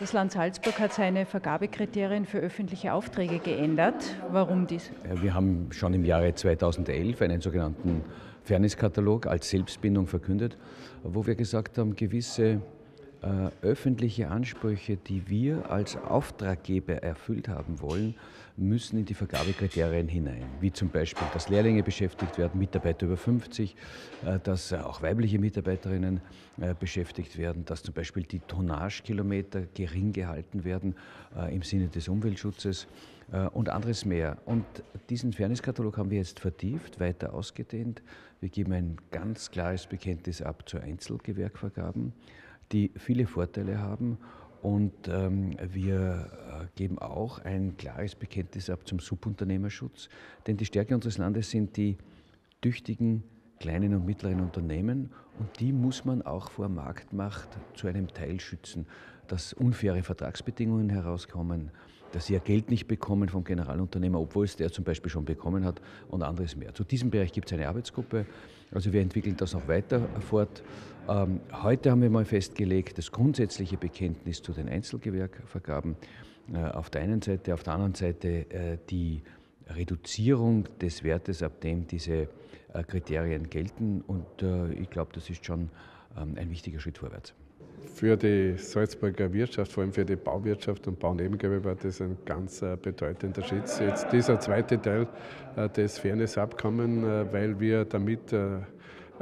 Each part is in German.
Das Land Salzburg hat seine Vergabekriterien für öffentliche Aufträge geändert. Warum dies? Wir haben schon im Jahre 2011 einen sogenannten Fairnesskatalog als Selbstbindung verkündet, wo wir gesagt haben, gewisse öffentliche Ansprüche, die wir als Auftraggeber erfüllt haben wollen, müssen in die Vergabekriterien hinein. Wie zum Beispiel, dass Lehrlinge beschäftigt werden, Mitarbeiter über 50, dass auch weibliche Mitarbeiterinnen beschäftigt werden, dass zum Beispiel die Tonnagekilometer gering gehalten werden im Sinne des Umweltschutzes und anderes mehr. Und diesen Fairnesskatalog haben wir jetzt vertieft, weiter ausgedehnt. Wir geben ein ganz klares Bekenntnis ab zu Einzelgewerkvergaben, die viele Vorteile haben, und wir geben auch ein klares Bekenntnis ab zum Subunternehmerschutz, denn die Stärke unseres Landes sind die tüchtigen kleinen und mittleren Unternehmen, und die muss man auch vor Marktmacht zu einem Teil schützen, dass unfaire Vertragsbedingungen herauskommen, dass sie ihr Geld nicht bekommen vom Generalunternehmer, obwohl es der zum Beispiel schon bekommen hat, und anderes mehr. Zu diesem Bereich gibt es eine Arbeitsgruppe, also wir entwickeln das noch weiter fort. Heute haben wir mal festgelegt, das grundsätzliche Bekenntnis zu den Einzelgewerkvergaben auf der einen Seite, auf der anderen Seite die Reduzierung des Wertes, ab dem diese Kriterien gelten, und ich glaube, das ist schon ein wichtiger Schritt vorwärts. Für die Salzburger Wirtschaft, vor allem für die Bauwirtschaft und Baunebengewerbe, war das ein ganz bedeutender Schritt. Jetzt dieser zweite Teil des Fairness-Abkommens, weil wir damit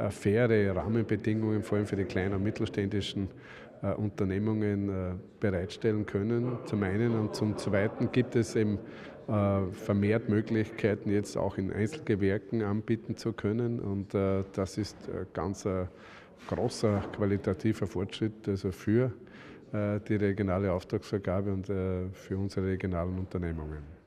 faire Rahmenbedingungen, vor allem für die kleinen und mittelständischen Unternehmungen, bereitstellen können, zum einen, und zum zweiten gibt es eben vermehrt Möglichkeiten, jetzt auch in Einzelgewerken anbieten zu können, und das ist ganz ein großer qualitativer Fortschritt, also für die regionale Auftragsvergabe und für unsere regionalen Unternehmungen.